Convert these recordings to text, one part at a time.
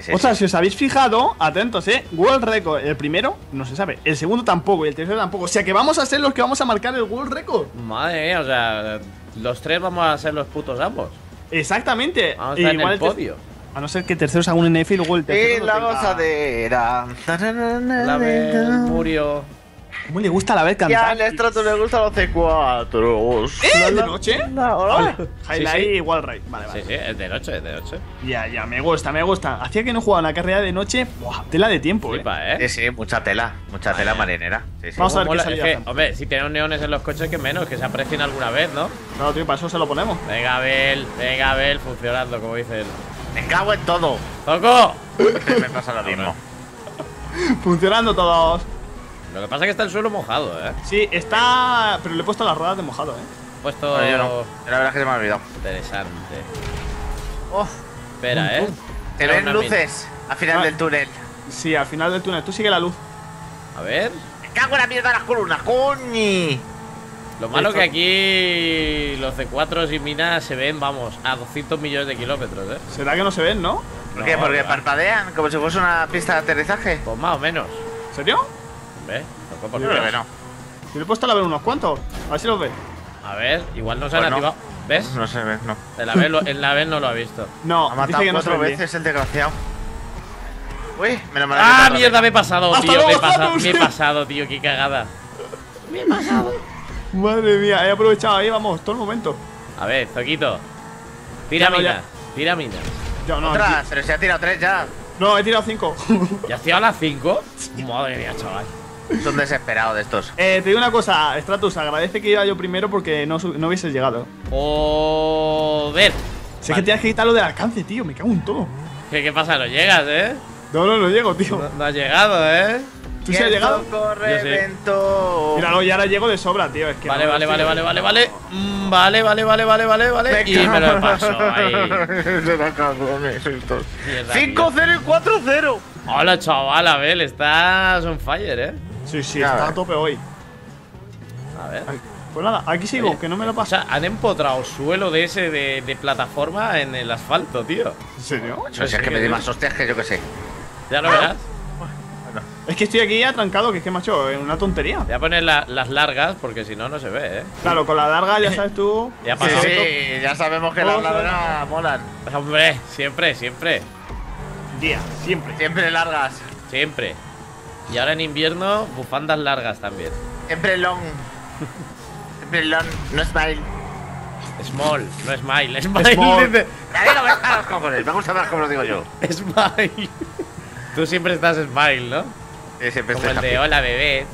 Sí. O sea, si os habéis fijado, atentos, World Record. El primero no se sabe, el segundo tampoco y el tercero tampoco. O sea que vamos a ser los que vamos a marcar el World Record. Madre mía, o sea, los tres vamos a ser los putos ambos. Exactamente. Vamos a estar en el podio. A no ser que terceros hagan un NF y luego el tercero. Y la gozadera. Label murió. ¿Cómo le gusta la vez cantar? Ya, al Strato le gusta los C4. ¿De noche? Hola. Highlight y Wall Ride. Vale, vale. Sí, es de noche, es de noche. Ya, ya, me gusta, me gusta. Hacía que no jugaba una carrera de noche. Buah, tela de tiempo, ¿eh? Sí, sí, mucha tela marinera. Sí, sí. Vamos a ver qué salida hacen. Hombre, si tenemos neones en los coches, que menos, que se aprecien alguna vez, ¿no? No, tío, para eso se lo ponemos. Venga, Abel, funcionando, como dice él. Me cago en todo. ¡Toco! Me pasa lo mismo. Funcionando todos. Lo que pasa es que está el suelo mojado, Sí, está... Pero le he puesto las ruedas de mojado, He puesto... No, yo no. La verdad es que se me ha olvidado. Interesante. Oh, espera, Te ven luces al final del túnel. Sí, al final del túnel. Tú sigue la luz. A ver... Me cago en la mierda de las columnas, coño. Lo malo que aquí... Los C4 y minas se ven, vamos, a 200 millones de kilómetros, ¿Será que no se ven, no? ¿Por qué? Porque parpadean como si fuese una pista de aterrizaje. Pues más o menos. ¿En serio? ¿Ves? No, yo creo que no. Si le he puesto a la ver unos cuantos, a ver si los ve. A ver, igual no se han activado. ¿Ves? No se ve, no. El Abel no lo ha visto. No, ha matado dice que 4 veces el desgraciado. Uy, me lo mataron. ¡Ah, mierda! Me he pasado, tío. Me he pasado, tío. ¡Qué cagada! Me he pasado. Madre mía, he aprovechado ahí, vamos, todo el momento. A ver, Zoquito. Tira minas, tira minas. Otras, pero se ha tirado 3 ya. No, he tirado 5. ¿Ya has tirado las 5? Madre mía, chaval. Son desesperados de estos. Te digo una cosa, Stratus, agradece que iba yo primero porque no hubieses llegado. Joder. Sé que tienes que quitarlo del alcance, tío, me cago en todo. ¿Qué pasa? ¿No llegas, No llego, tío. No has llegado, ¿Tú sí has llegado? Míralo, y ahora llego de sobra, tío. Es que vale. Y me lo paso ahí. 5-0 y 4-0. Hola, chaval, Abel, estás on fire, Sí, sí, está a tope hoy. A ver. Pues nada, aquí sigo, que no me lo pasa. O sea, han empotrado suelo de ese de plataforma en el asfalto, tío. ¿En serio? No sé, es que me di más hostias que yo que sé. Ya lo verás. Es que estoy aquí atrancado, que es que, macho, es una tontería. Voy a poner las largas porque si no, no se ve, Claro, con la larga ya sabes tú. Ya pasó. Sí, sí, ya sabemos que las largas molan. Hombre, siempre. Día, siempre largas. Siempre. Y ahora en invierno, bufandas largas también. Siempre long. Siempre long, no smile. Small, no smile, smile. Me gusta más como lo digo yo. Smile. Tú siempre estás smile, ¿no? Sí, siempre como estoy el de hola, bebé.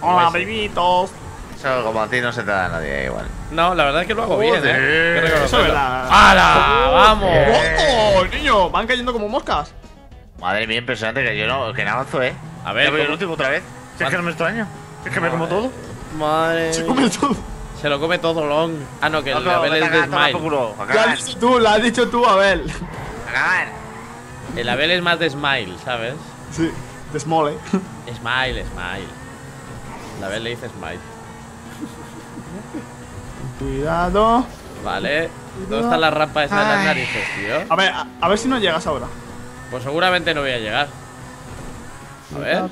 Hola, bebitos. Eso como a ti no se te da a nadie igual. No, la verdad es que lo hago bien, Eso es la... ¡Hala! ¡Vamos! ¡Oh, niño! Van cayendo como moscas. Madre mía, impresionante que yo no, que no avanzo, A ver, el último otra vez. Si es que no me extraño. Si es que me como todo. Madre. Se come todo. Se lo come todo, long. Ah, no, que el Abel es de smile. Lo has dicho tú, Abel. El Abel es más de smile, ¿sabes? Sí, de small, Smile. El Abel le dice smile. Cuidado. Vale. ¿Dónde está la rampa esa de las narices, tío? A ver si no llegas ahora. Pues seguramente no voy a llegar. A ver.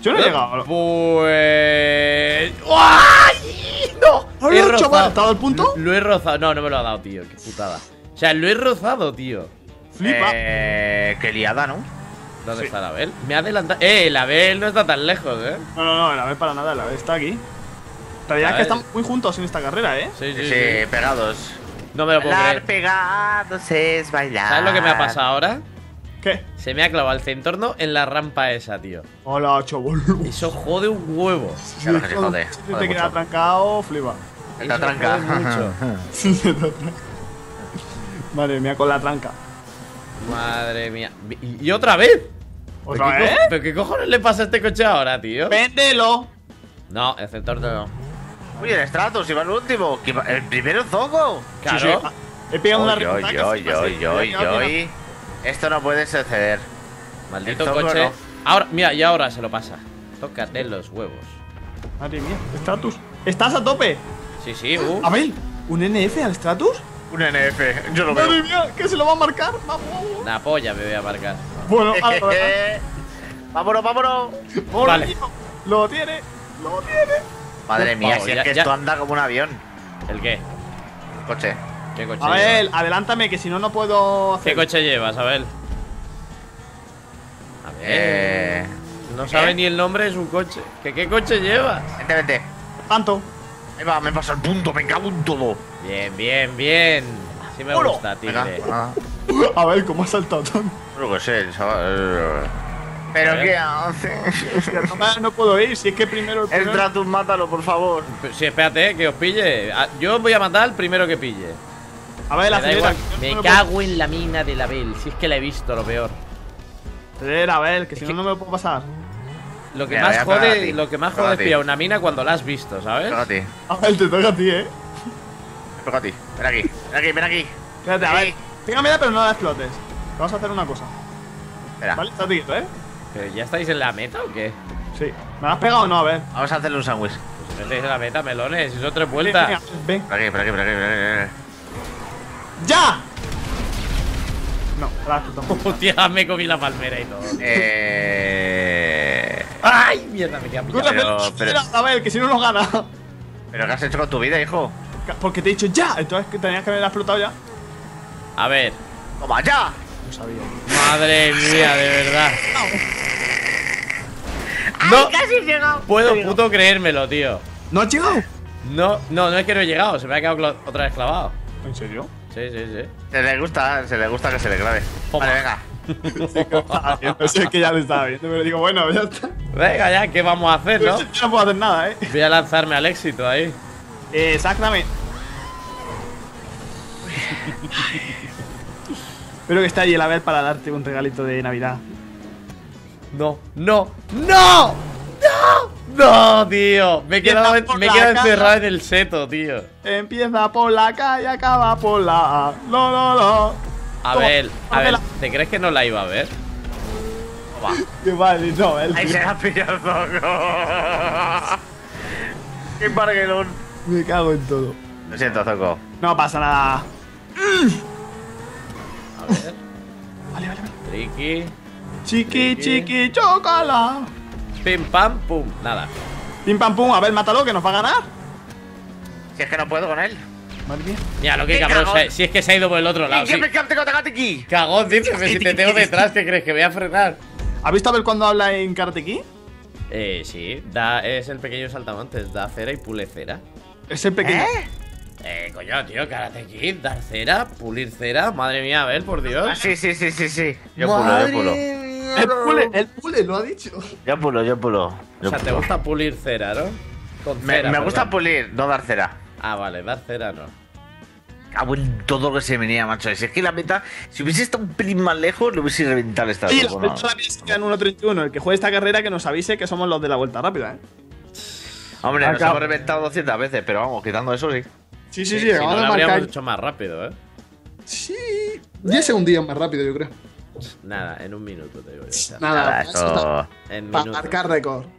Yo no he llegado. Pues... ¡Ay! ¡No! ¿Lo he rozado? ¿Te ha dado el punto? Lo he rozado. No, no me lo ha dado, tío. Qué putada. O sea, lo he rozado, tío. Flipa. Qué liada, ¿no? ¿Dónde está el Abel? Me ha adelantado. El Abel no está tan lejos, No, el Abel para nada. El Abel está aquí. La realidad es que están muy juntos en esta carrera, Sí, pegados. No me lo puedo creer. Bailar pegados es bailar. ¿Sabes lo que me ha pasado ahora? ¿Qué? Se me ha clavado el centorno en la rampa esa, tío. Hola, chaval. Eso jode un huevo. Sí, jode. Si te queda atrancado, flipa. Te atranca. Sí, te atranca. Madre mía, con la tranca. Madre mía. ¿Y otra vez? ¿Otra vez? ¿Pero qué cojones le pasa a este coche ahora, tío? ¡Véndelo! No, el centorno no. Uy, el Stratus, iba el último. El primero Zoco. Claro. Sí. He pegado una rata. Esto no puede suceder. Maldito coche. No. Ahora, mira, y ahora se lo pasa. Tócate los huevos. Madre mía, Stratus. ¿Estás a tope? Sí, sí. A ver, ¿un NF al Stratus? Un NF, yo lo veo. ¡Madre mía! ¿Qué se lo va a marcar? ¡Vamos! Una polla me voy a marcar. Bueno, vámonos, vámonos. Vale. Lo tiene, lo tiene. Madre mía, vamos, si ya, es que ya. Esto anda como un avión. ¿El qué? El coche. ¿Qué coche llevas? Abel, adelántame, que si no, no puedo hacer. ¿Qué coche llevas, Abel? No sabe ni el nombre de su coche. ¿Qué coche llevas? Vente, vente. Tanto. Ahí va, me pasa el punto, me cago en todo. Bien, bien, bien. Así me gusta, tigre. A ver, ¿cómo ha saltado tanto? Creo que sé, chaval. ¿Pero qué hace? No puedo ir, si es que primero. El Tratus, mátalo, por favor. Sí, espérate, que os pille. Yo voy a matar al primero que pille. A ver, la acelera. Me cago en la mina de la Bel. Si es que la he visto, lo peor. Acelera, Abel, que si no, no me lo puedo pasar. Lo que más jode es pillar una mina cuando la has visto, ¿sabes? Pégate. A ver, te toca a ti, pégate. Ven aquí, ven aquí, ven aquí. Espérate, a ver. Tenga miedo, pero no la explotes. Vamos a hacer una cosa. Espera. Vale, está tiquito, ¿Pero ya estáis en la meta o qué? Sí. ¿Me la has pegado o no? A ver. Vamos a hacerle un sándwich. Pues si no estáis en la meta, melones. Si son 3 vueltas. Ven. Por aquí, por aquí, por aquí, ¡Ya! No, claro. Hostia, me comí la palmera y todo. ¡Ay, mierda! Me queda pillado. Pero a ver, que si no nos gana. ¿Pero qué has hecho con tu vida, hijo? Porque te he dicho ya. Entonces que tenías que haberla explotado ya. A ver. ¡Toma, ya! No sabía. Madre mía, de verdad. No, casi he llegado. Puedo puto creérmelo, tío. ¿No has llegado? No, no, no es que no he llegado. Se me ha quedado otra vez clavado. ¿En serio? Sí, sí, sí. Se le gusta que se le grabe. Vale, venga. No sé, que ya lo estaba viendo, pero digo, bueno, ya está. Venga, ya, ¿qué vamos a hacer, no? Yo no puedo hacer nada, Voy a lanzarme al éxito ahí. Exactamente. Espero que esté allí el Abel para darte un regalito de Navidad. No, no, no, no, no, tío. Me he quedado encerrado en el seto, tío. Empieza por la calle, acaba por la. No, no, no. A ver, ¿te crees que no la iba a ver? Va. Qué mal, no, él. Ahí se la ha pillado. Qué parguelón. Me cago en todo. Lo siento, Zoco. No pasa nada. A ver. Vale, vale, vale. Triqui. Chiqui, chiqui, chocala. Pim, pam, pum. Nada. Pim, pam, pum. A ver, mátalo, que nos va a ganar. Si es que no puedo con él. Mira lo que cabrón, si es que se ha ido por el otro lado. Cagón, dice, si te tengo detrás, ¿qué crees? Que voy a frenar. ¿Has visto a ver cuando habla en Karate Kid? Sí, es el pequeño saltamontes, da cera y pule cera. ¿Es el pequeño? Coño, tío, Karate Kid, dar cera, pulir cera, madre mía, a ver, por Dios. Sí. Yo pulo. El pule, lo ha dicho. Yo pulo. O sea, te gusta pulir cera, ¿no? Me gusta pulir, no dar cera. Ah, vale, dar cera no. Cago en todo lo que se venía, macho. Si es que la meta, si hubiese estado un pelín más lejos, lo hubiese reventado esta. Sí, la meta se queda en 1.31. El que juegue esta carrera, que nos avise que somos los de la vuelta rápida, Hombre, nos hemos reventado 200 veces, pero vamos, quitando eso, sí. Sí, si no lo habríamos hecho más rápido, Sí. 10 segundos más rápido, yo creo. Nada, en un minuto te digo yo. Nada, eso. En para marcar récord.